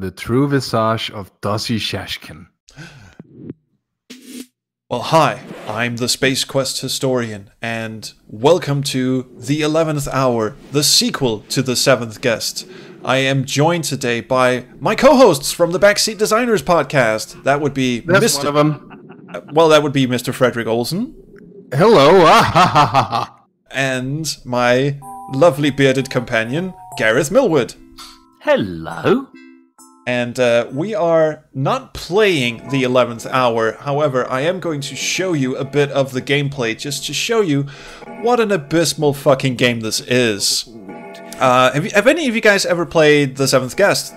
The True Visage of Dossie Shashkin. Well, hi, I'm the Space Quest historian, and welcome to The 11th Hour, the sequel to The Seventh Guest. I am joined today by my co-hosts from the Backseat Designers podcast. That would be Mr. One of them. Well, that would be Mr. Frederick Olsen. Hello. And my lovely bearded companion, Gareth Millwood. Hello. And we are not playing The 11th Hour, however, I am going to show you a bit of the gameplay just to show you what an abysmal fucking game this is. Have any of you guys ever played The Seventh Guest?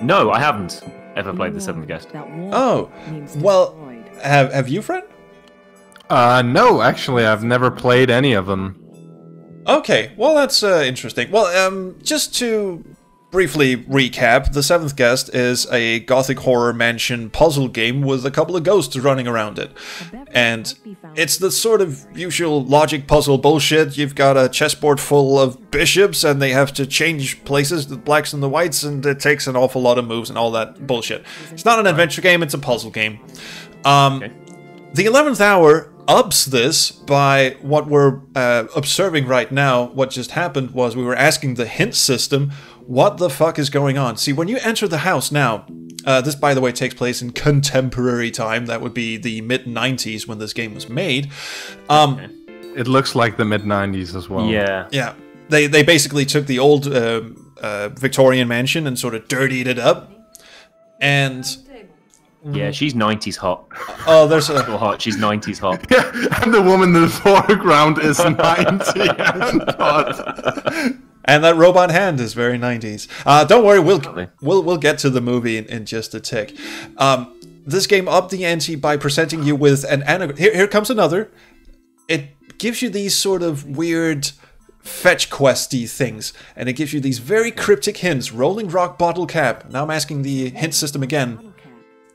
No, I haven't ever played The Seventh Guest. Oh, well, have you, Fred? No, actually, I've never played any of them. Okay, well that's interesting. Well, just to briefly recap, The Seventh Guest is a gothic horror mansion puzzle game with a couple of ghosts running around it. And it's the sort of usual logic puzzle bullshit. You've got a chessboard full of bishops and they have to change places, the blacks and the whites, and it takes an awful lot of moves and all that bullshit. It's not an adventure game, it's a puzzle game. Okay. The 11th Hour ups this by what we're observing right now. What just happened was we were asking the hint system, what the fuck is going on? See, when you enter the house now, this, by the way, takes place in contemporary time. That would be the mid-90s when this game was made. It looks like the mid-90s as well. Yeah. Yeah. They basically took the old Victorian mansion and sort of dirtied it up. And... yeah, she's 90s hot. Oh, there's a little hot. She's 90s hot. Yeah, and the woman in the foreground is 90 and hot. And that robot hand is very 90s. Don't worry, we'll get to the movie in just a tick. This game upped the ante by presenting you with an anagram. Here comes another. It gives you these sort of weird fetch questy things, and it gives you these very cryptic hints. Rolling rock, bottle cap. Now I'm asking the hint system again.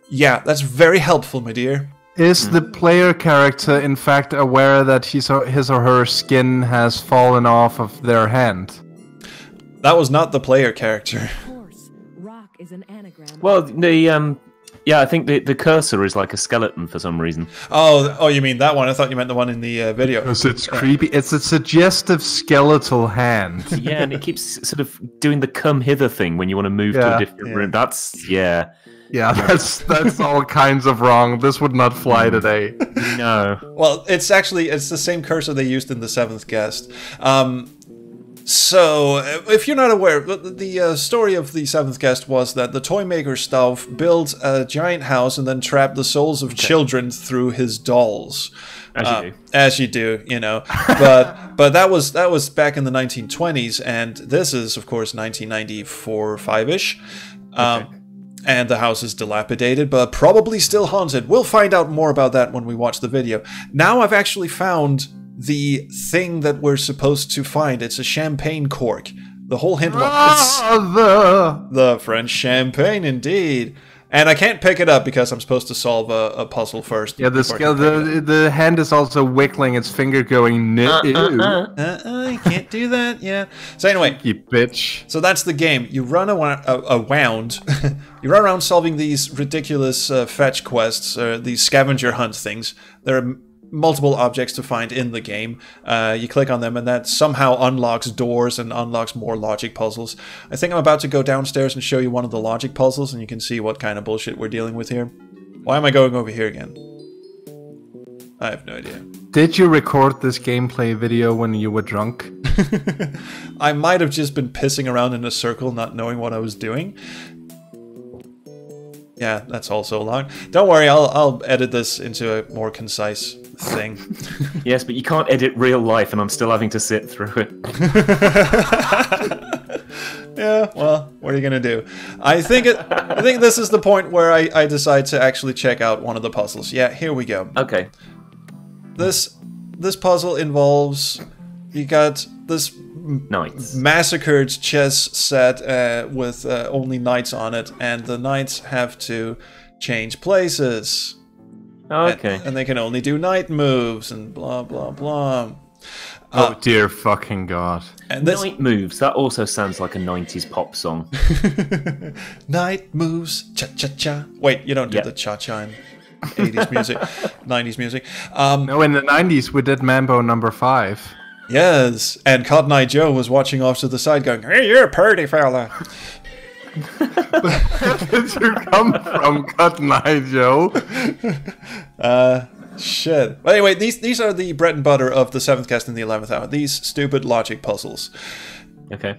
Yeah, that's very helpful, my dear. Is the player character, in fact, aware that his or her skin has fallen off of their hand? That was not the player character. Rock is an anagram. Well, the yeah, I think the cursor is like a skeleton for some reason. Oh, you mean that one? I thought you meant the one in the video. Because it's creepy. It's a suggestive skeletal hand. Yeah, and it keeps sort of doing the come hither thing when you want to move to a different room. That's yeah, that's all kinds of wrong. This would not fly today. No. Well, it's the same cursor they used in The Seventh Guest. So, if you're not aware, the story of The Seventh Guest was that the toy maker Stauf built a giant house and then trapped the souls of children through his dolls. As you do, you know. But that was back in the 1920s, and this is, of course, 1994 5-ish. And the house is dilapidated, but probably still haunted. We'll find out more about that when we watch the video. Now I've actually found the thing that we're supposed to find. It's a champagne cork. The whole hint was... the French champagne, indeed. And I can't pick it up because I'm supposed to solve a puzzle first. Yeah, the hand is also wiggling its finger going, no. You can't do that, yeah. So anyway. You bitch. So that's the game. You run around. You run around solving these ridiculous fetch quests, these scavenger hunt things. There are multiple objects to find in the game. You click on them and that somehow unlocks doors and unlocks more logic puzzles. I think I'm about to go downstairs and show you one of the logic puzzles and you can see what kind of bullshit we're dealing with here. Why am I going over here again? I have no idea. Did you record this gameplay video when you were drunk? I might have just been pissing around in a circle not knowing what I was doing. Yeah, that's also long. Don't worry, I'll edit this into a more concise thing. Yes, but you can't edit real life and I'm still having to sit through it. Yeah, well, what are you gonna do? I think this is the point where I decide to actually check out one of the puzzles. Yeah, here we go. Okay. This puzzle involves, you got this massacred chess set with only knights on it, and the knights have to change places. Okay. And they can only do knight moves and blah blah blah. Oh dear fucking god. Night Moves, that also sounds like a 90s pop song. Night Moves, cha-cha-cha. Wait, you don't do the cha-cha in 80s music, 90s music. No, in the 90s we did Mambo No. 5. Yes, and Cotton Eye Joe was watching off to the side going, "Hey, you're a purty fella." Where did you come from, Cotton Eye Joe? Shit. Well, anyway, these are the bread and butter of the 7th Guest and the 11th Hour. These stupid logic puzzles. Okay.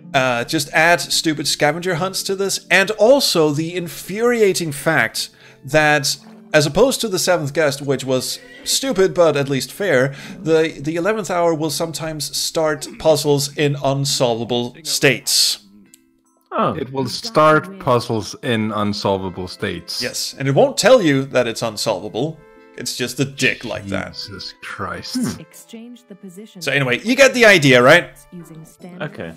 Just add stupid scavenger hunts to this, and also the infuriating fact that, as opposed to the 7th Guest, which was stupid but at least fair, the 11th Hour will sometimes start puzzles in unsolvable states. Oh. It will start puzzles in unsolvable states. Yes, and it won't tell you that it's unsolvable. It's just a dick like that. Jesus Christ. So anyway, you get the idea, right? Okay.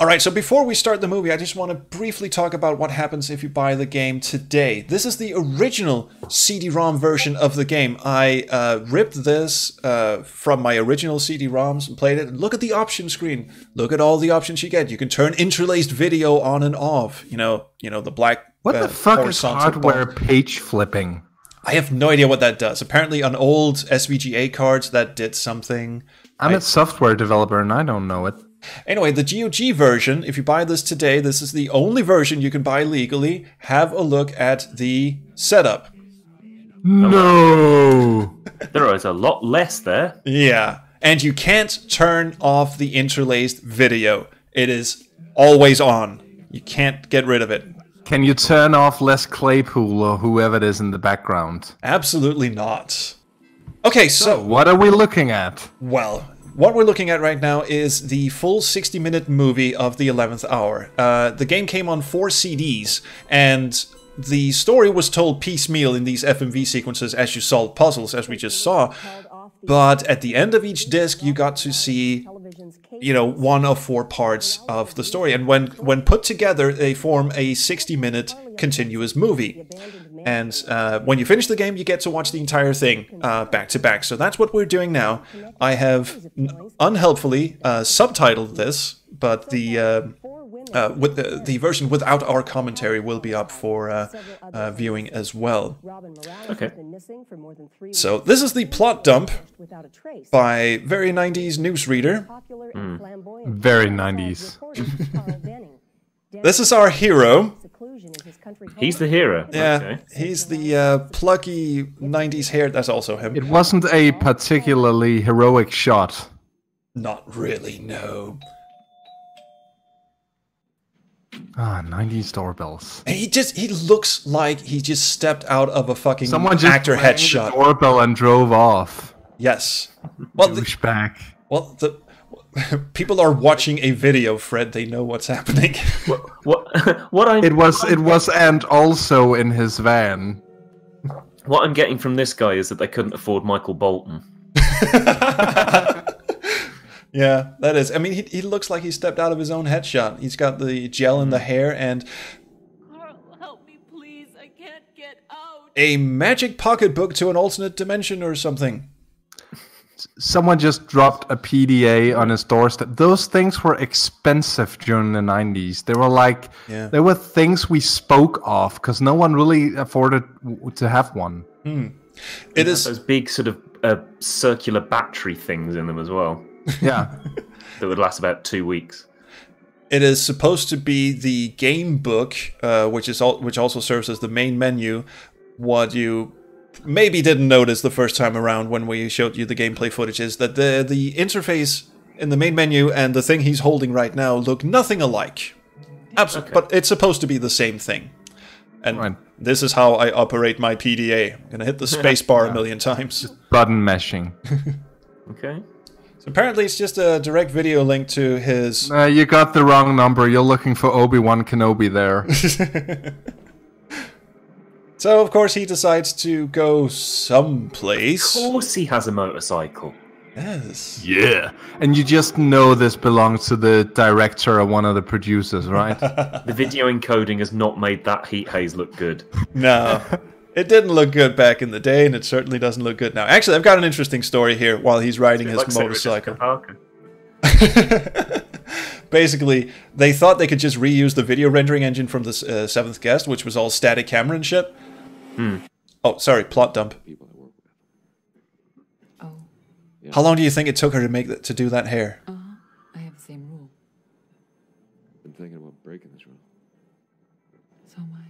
Alright, so before we start the movie, I just want to briefly talk about what happens if you buy the game today. This is the original CD-ROM version of the game. I ripped this from my original CD-ROMs and played it. And look at the option screen. Look at all the options you get. You can turn interlaced video on and off. You know the black. What the fuck is hardware page flipping? I have no idea what that does. Apparently on old SVGA cards that did something. I'm a software developer and I don't know it. Anyway, the GOG version, if you buy this today, this is the only version you can buy legally. Have a look at the setup. No! There is a lot less there. Yeah. And you can't turn off the interlaced video. It is always on. You can't get rid of it. Can you turn off Les Claypool or whoever it is in the background? Absolutely not. Okay, so what are we looking at? Well, what we're looking at right now is the full 60-minute movie of The 11th Hour. The game came on 4 CDs, and the story was told piecemeal in these FMV sequences as you solved puzzles, as we just saw. But at the end of each disc, you got to see, one of 4 parts of the story. And when put together, they form a 60-minute continuous movie. And when you finish the game, you get to watch the entire thing back to back. So that's what we're doing now. I have unhelpfully subtitled this, but the version without our commentary will be up for viewing as well. Okay. So this is the plot dump by very 90s newsreader. Mm. Very 90s. This is our hero. He's the hero. Yeah, okay. He's the plucky 90s hair. That's also him. It wasn't a particularly heroic shot. Not really, no. Ah, 90s doorbells. He looks like he just stepped out of a fucking actor headshot. Someone just rang the doorbell and drove off. Yes. Well, douchebag. Well, people are watching a video, Fred. They know what's happening. What I it was, and also in his van. What I'm getting from this guy is that they couldn't afford Michael Bolton. Yeah, that is. I mean, he looks like he stepped out of his own headshot. He's got the gel in the hair and. Carl, help me, please! I can't get out. A magic pocketbook to an alternate dimension or something. Someone just dropped a PDA on his doorstep. Those things were expensive during the 90s. They were like, they were things we spoke of because no one really afforded to have one. Mm. It is those big sort of circular battery things in them as well. Yeah, that would last about 2 weeks. It is supposed to be the game book, which also serves as the main menu. What you maybe didn't notice the first time around when we showed you the gameplay footage is that the interface in the main menu and the thing he's holding right now look nothing alike. Absolutely, okay. But it's supposed to be the same thing. And right. This is how I operate my PDA. I'm gonna hit the space bar a million times. Just button meshing. Okay. So apparently it's just a direct video link to his. You got the wrong number. You're looking for Obi-Wan Kenobi there. So, of course, he decides to go someplace. Of course he has a motorcycle. Yes. Yeah. And you just know this belongs to the director or one of the producers, right? The video encoding has not made that heat haze look good. No. It didn't look good back in the day, and it certainly doesn't look good now. Actually, I've got an interesting story here while he's riding his motorcycle. Basically, they thought they could just reuse the video rendering engine from The Seventh Guest, which was all static camera and shit. Hmm. Oh, sorry, plot dump. Oh. How long do you think it took her to make that, to do that hair? I have the same rule. I've been thinking about breaking this rule. So am I.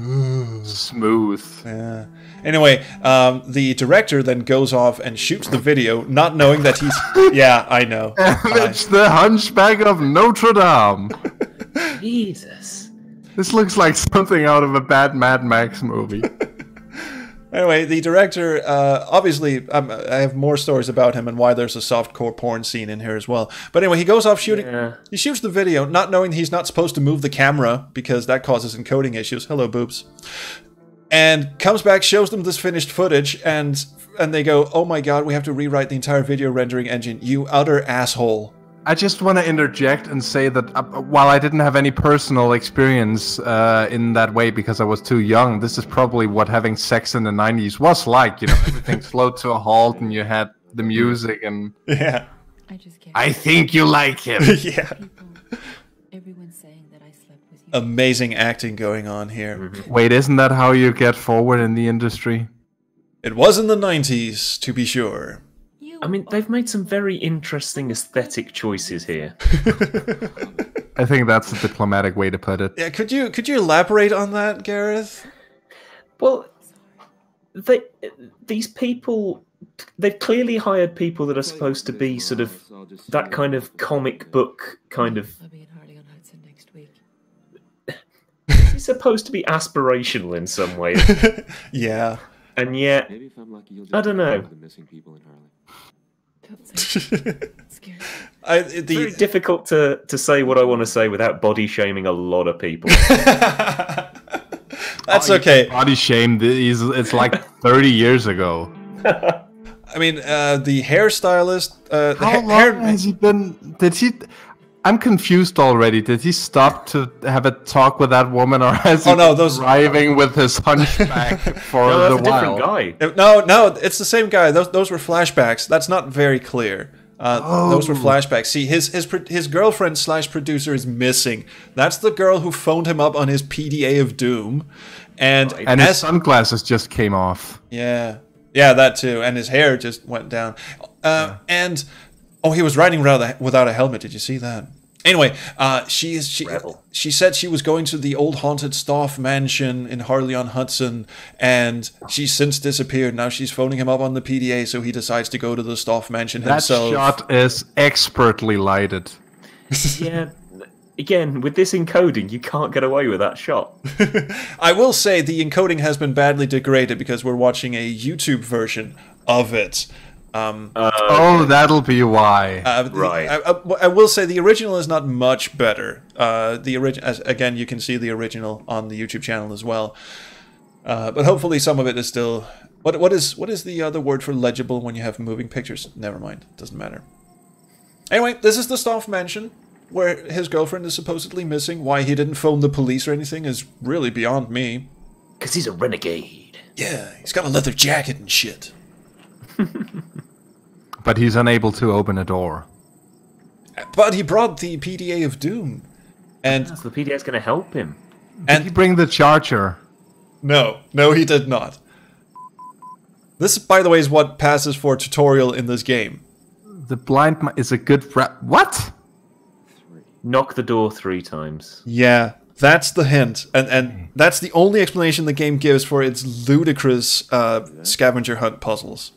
Ooh. Smooth. Yeah. Anyway, the director then goes off and shoots the video, not knowing that he's... Yeah, I know. It's the Hunchback of Notre Dame. Jesus. This looks like something out of a bad Mad Max movie. Anyway, the director, obviously, I have more stories about him and why there's a softcore porn scene in here as well. But anyway, he goes off shooting. Yeah. He shoots the video, not knowing he's not supposed to move the camera because that causes encoding issues. Hello, boobs. And comes back, shows them this finished footage, and they go, oh my god, we have to rewrite the entire video rendering engine. You utter asshole. I just want to interject and say that while I didn't have any personal experience in that way because I was too young, this is probably what having sex in the 90s was like. You know, everything slowed to a halt and you had the music and... Yeah. I think you like him. Yeah. Everyone's saying that I slept with you. Amazing acting going on here. Mm-hmm. Wait, isn't that how you get forward in the industry? It was in the 90s, to be sure. I mean, they've made some very interesting aesthetic choices here. I think that's a diplomatic way to put it. Yeah, could you elaborate on that, Gareth? Well, these people, they've clearly hired people that are supposed to be sort of that kind of comic book kind of... I'll be in Harley-on-Hudson next week. It's supposed to be aspirational in some way. Yeah. And yet, maybe if I'm lucky, you'll I don't know. The missing people in Harley. It's very difficult to say what I want to say without body shaming a lot of people. That's okay. Body shame, it's like 30 years ago. I mean, the hairstylist... How long has he been... Did he... I'm confused already. Did he stop to have a talk with that woman, or has he driving with his hunchback for a while? Different guy. No, it's the same guy. Those were flashbacks. That's not very clear. Those were flashbacks. See, his girlfriend / producer is missing. That's the girl who phoned him up on his PDA of doom, and his sunglasses just came off. Yeah, yeah, that too, and his hair just went down, and. Oh, he was riding without a helmet. Did you see that? Anyway, she said she was going to the old haunted Stoff mansion in Harley-on-Hudson, and she's since disappeared. Now she's phoning him up on the PDA, so he decides to go to the Stoff mansion himself. That shot is expertly lighted. Yeah. Again, with this encoding, you can't get away with that shot. I will say the encoding has been badly degraded because we're watching a YouTube version of it. That'll be why. Right. I will say the original is not much better. The original, again, you can see the original on the YouTube channel as well. But hopefully, some of it is still. What is the other word for legible when you have moving pictures? Never mind. Doesn't matter. Anyway, this is the Stauf mansion where his girlfriend is supposedly missing. Why he didn't phone the police or anything is really beyond me. Because he's a renegade. Yeah, he's got a leather jacket and shit. But he's unable to open a door. But he brought the PDA of Doom. And so the PDA is going to help him. Did he bring the charger? No, he did not. This, by the way, is what passes for a tutorial in this game. The blind is a good... What? Knock the door 3 times. Yeah, that's the hint. And that's the only explanation the game gives for its ludicrous scavenger hunt puzzles.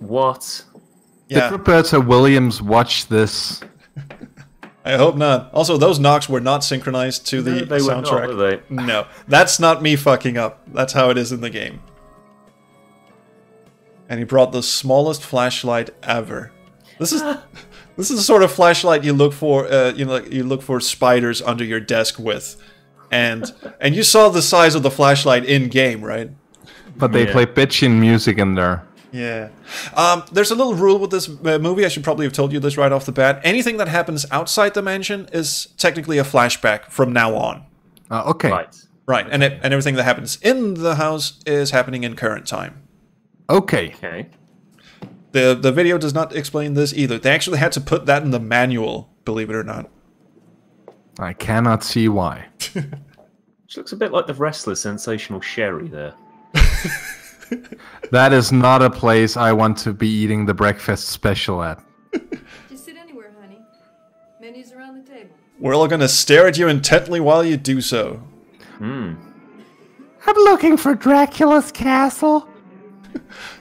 What? Yeah. Did Roberta Williams watch this? I hope not. Also, those knocks were not synchronized to the soundtrack. Were they? No, that's not me fucking up. That's how it is in the game. And he brought the smallest flashlight ever. This is the sort of flashlight you look for. You know, like you look for spiders under your desk with, and you saw the size of the flashlight in game, right? But they play bitchin' music in there. Yeah. There's a little rule with this movie. I should probably have told you this right off the bat. Anything that happens outside the mansion is technically a flashback from now on. Okay. Right. Right, and everything that happens in the house is happening in current time. Okay. Okay. The video does not explain this either. They actually had to put that in the manual, believe it or not. I cannot see why. Which looks a bit like the wrestler's sensational sherry there. That is not a place I want to be eating the breakfast special at. Just sit anywhere, honey. Menus are on the table. We're all going to stare at you intently while you do so. Hmm. I'm looking for Dracula's castle.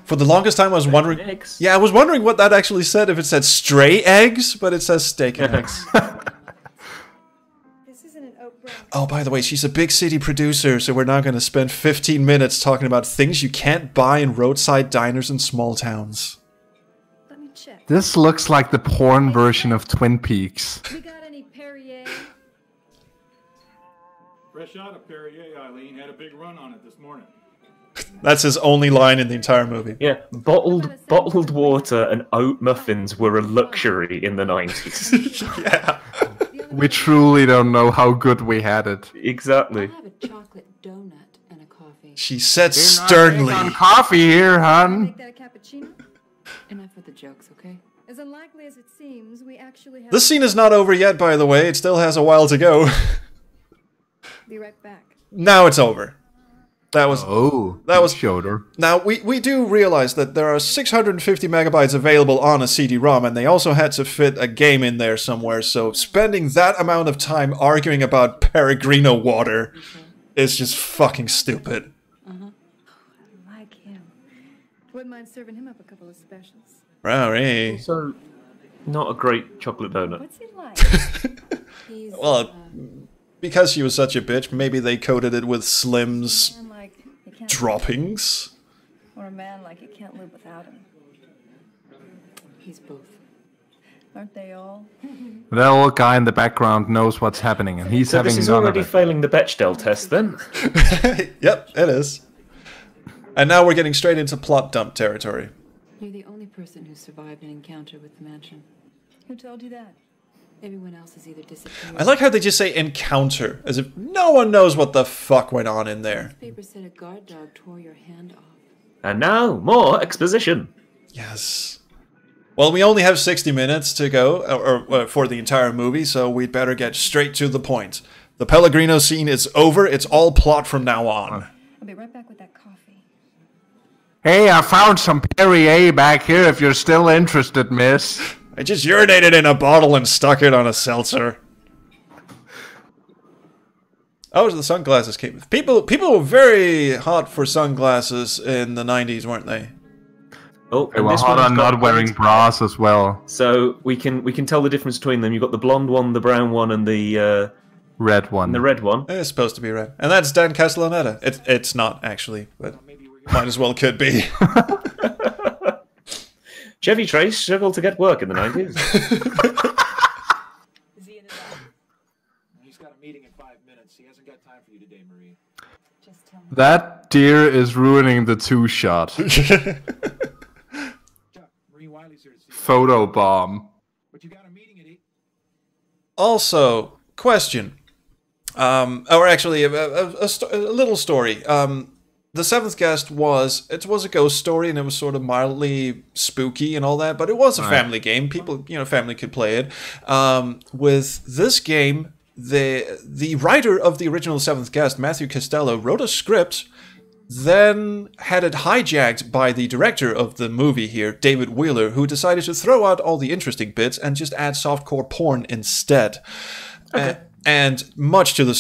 For the longest time, I was wondering. Eggs. Yeah, I was wondering what that actually said. If it said stray eggs, but it says steak and eggs. This isn't an Oprah. Oh, by the way, she's a big city producer, so we're not going to spend 15 minutes talking about things you can't buy in roadside diners in small towns. Let me check. This looks like the porn version of Twin Peaks. We got any Perrier? Fresh out of Perrier, Eileen had a big run on it this morning. That's his only line in the entire movie. Yeah, bottled water and oat muffins were a luxury in the 90s. Yeah. We truly don't know how good we had it. Exactly. I have a chocolate donut and a coffee. She said sternly. Not on coffee here, hon. Make that a cappuccino. Enough with the jokes, okay? As unlikely as it seems, we actually have. This scene is not over yet, by the way. It still has a while to go. Be right back. Now it's over. That was shoulder. Now we do realize that there are 650 megabytes available on a CD-ROM, and they also had to fit a game in there somewhere. So spending that amount of time arguing about Pellegrino water is just fucking stupid. Oh, I like him. Wouldn't mind serving him up a couple of specials. Rory. So not a great chocolate donut. What's he like? He's, well, because she was such a bitch, maybe they coated it with Slim's droppings. Or a man like you can't live without him. He's both. Aren't they all? That old guy in the background knows what's happening, and he's so having none of it. This is already failing the Bechdel test, then. Yep, it is. And now we're getting straight into plot dump territory. You're the only person who survived an encounter with the mansion. Who told you that? Everyone else is either disappeared. I like how they just say encounter, as if no one knows what the fuck went on in there. Paper said a guard dog tore your hand off. And now, more exposition. Yes. Well, we only have 60 minutes to go or for the entire movie, so we'd better get straight to the point. The Pellegrino scene is over. It's all plot from now on. I'll be right back with that coffee. Hey, I found some Perrier back here if you're still interested, miss. I just urinated in a bottle and stuck it on a seltzer. Oh, the sunglasses came with. People were very hot for sunglasses in the 90s, weren't they? Oh, they were hot on not wearing bras as well. So we can tell the difference between them. You've got the blonde one, the brown one, and the red one. The red one. It's supposed to be red. And that's Dan Castellaneta. It's not, actually, but might as well could be. Chevy Trace struggled to get work in the 90s. Is he in and out? He's got a meeting in 5 minutes. He hasn't got time for you today, Marie. Just tell me. That deer is ruining the two shot. Marie Wiley's here to see. Photo bomb. But you got a meeting at 8. Also, question. Or actually, a little story. The Seventh Guest was a ghost story, and it was sort of mildly spooky and all that, but it was a family game. People, family could play it. With this game, the writer of the original Seventh Guest, Matthew Costello, wrote a script, then had it hijacked by the director of the movie here, David Wheeler, who decided to throw out all the interesting bits and just add softcore porn instead. Okay. And much to the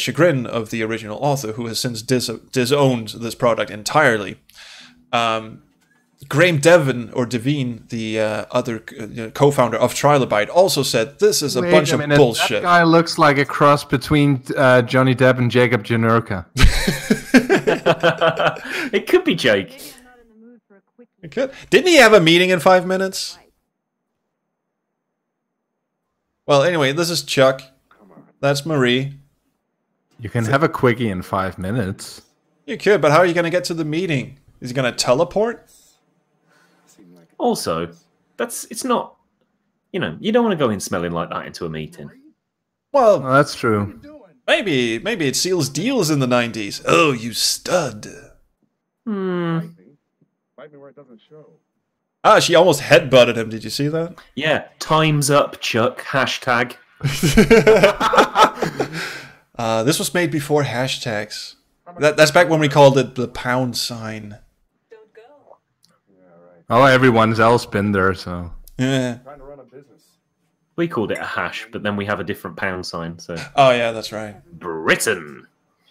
chagrin of the original author, who has since disowned this product entirely. Graeme Devon, or Devine, the other co-founder of Trilobite, also said, this is a bunch of bullshit. That guy looks like a cross between Johnny Depp and Jacob Janurka. It could be Jake. It could. Didn't he have a meeting in 5 minutes? Well, anyway, this is Chuck. That's Marie. You can have a quickie in 5 minutes. You could, but how are you going to get to the meeting? Is he going to teleport? Also, it's not... You don't want to go in smelling like that into a meeting. Well, that's true. Maybe it seals deals in the 90s. Oh, you stud. Hmm. Might be where it doesn't show. Ah, she almost headbutted him. Did you see that? Yeah. Time's up, Chuck. Hashtag. This was made before hashtags. That's back when we called it the pound sign. Don't go. Yeah, right. Oh, everyone's else been there, so. Yeah. Trying to run a business. We called it a hash, but then we have a different pound sign, so. Oh, yeah, that's right. Britain.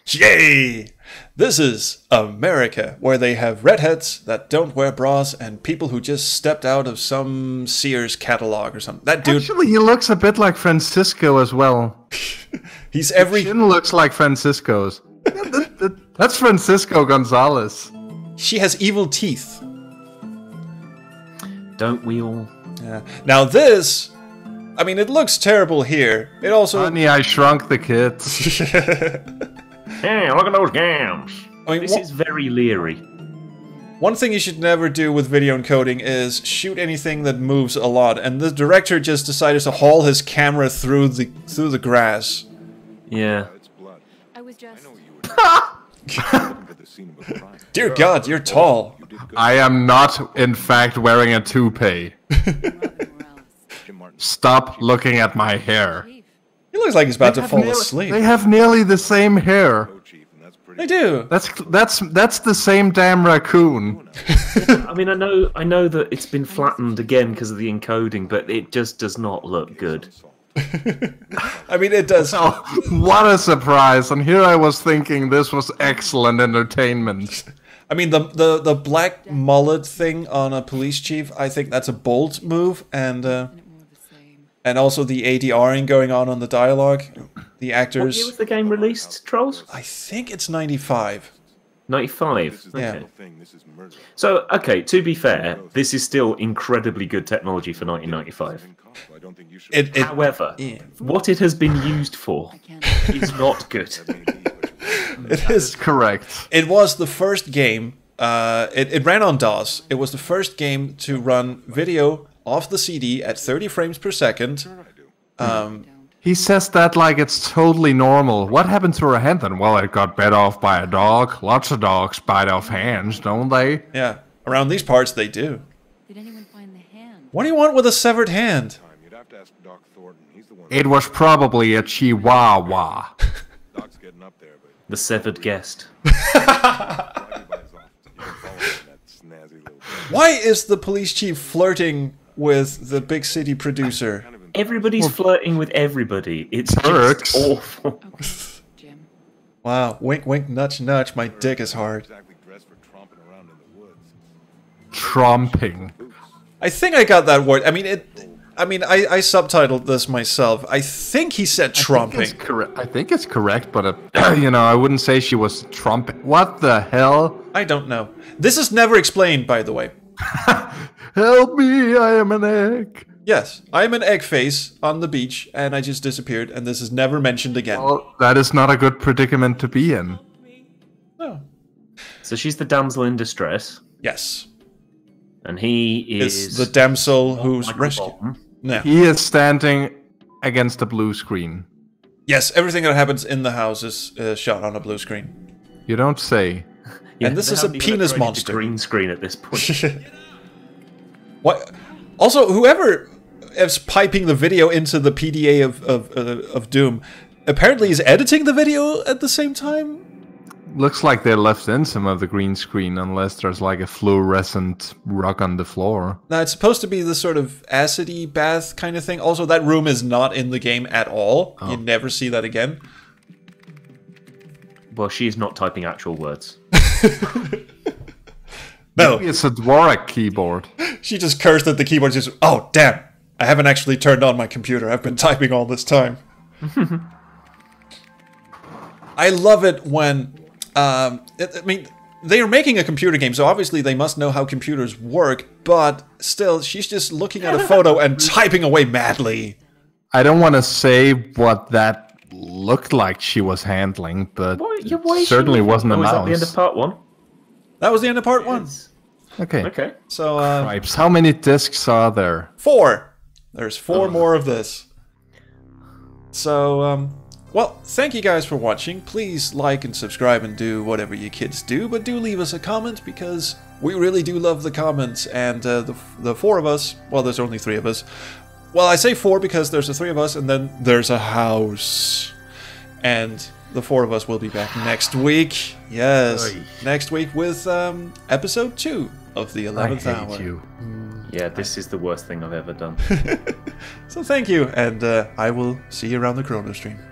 Yay! This is America, where they have redheads that don't wear bras and people who just stepped out of some Sears catalog or something. That dude. Actually, he looks a bit like Francisco as well. He's every. His chin looks like Francisco's. That's Francisco Gonzalez. She has evil teeth. Don't we all? Yeah. Now this. I mean, it looks terrible here. It also. Honey, I shrunk the kids. Damn, look at those gams. I mean, this is very leery. One thing you should never do with video encoding is shoot anything that moves a lot. And the director just decided to haul his camera through the grass. Yeah. I was just. Dear God, you're tall. I am not, in fact, wearing a toupee. Stop looking at my hair. He looks like he's about to fall asleep. They have nearly the same hair. They do. That's the same damn raccoon. I mean, I know that it's been flattened again because of the encoding, but it just does not look good. I mean, it does. Oh, what a surprise! And here I was thinking this was excellent entertainment. I mean, the black mullet thing on a police chief. I think that's a bold move, and also the ADRing going on the dialogue. The actors. What year was the game released, Trolls? I think it's 95. 95. Okay. Yeah. So, okay. To be fair, this is still incredibly good technology for 1995. However, yeah. What it has been used for is not good. It is correct. It was the first game. It ran on DOS. It was the first game to run video off the CD at 30 frames per second. He says that like it's totally normal. What happened to her hand then? Well, it got bit off by a dog. Lots of dogs bite off hands, don't they? Yeah, around these parts they do. Did anyone find the hand? What do you want with a severed hand? You'd have to ask Doc Thornton. He's the one. It was probably a chihuahua. Doc's getting up there, but the severed guest. Why is the police chief flirting with the big city producer? Everybody's flirting with everybody. It's just awful. Okay, Jim. Wow. Wink, wink, nudge, nudge. My dick is hard. Tromping. I think I got that word. I mean, I subtitled this myself. I think he said tromping. I think it's correct, but you know, I wouldn't say she was tromping. What the hell? I don't know. This is never explained, by the way. Help me! I am an egg. Yes, I'm an egg face on the beach, and I just disappeared, and this is never mentioned again. Well, that is not a good predicament to be in. No. So she's the damsel in distress. Yes. And he is the damsel who's rescued. No. He is standing against a blue screen. Yes, everything that happens in the house is shot on a blue screen. You don't say. Yeah, and this is a penis monster. Green screen at this point. What? Also, whoever is piping the video into the PDA of Doom apparently is editing the video at the same time. Looks like they left in some of the green screen, unless there's like a fluorescent rock on the floor. Now, it's supposed to be this sort of acid-y bath kind of thing. Also, that room is not in the game at all. Oh. You never see that again. Well, she's not typing actual words. No. Maybe it's a Dvorak keyboard. She just cursed at the keyboard. Just, oh, damn. I haven't actually turned on my computer. I've been typing all this time. I love it when... I mean, they are making a computer game, so obviously they must know how computers work, but still, she's just looking at a photo and typing away madly. I don't want to say what that looked like she was handling, but it certainly wasn't a mouse. Was that the end of part one? That was the end of part one. Okay. Okay. So, Cripes. How many discs are there? 4. There's 4 more of this. So, Well, thank you guys for watching. Please like and subscribe and do whatever you kids do, but do leave us a comment because we really do love the comments, and the four of us, well, there's only three of us. Well, I say four because there's the three of us and then there's a house. And the four of us will be back next week. Yes, next week with episode 2 of The 11th Hour. I hate you. Yeah, this is the worst thing I've ever done. So thank you, and I will see you around the Corona stream.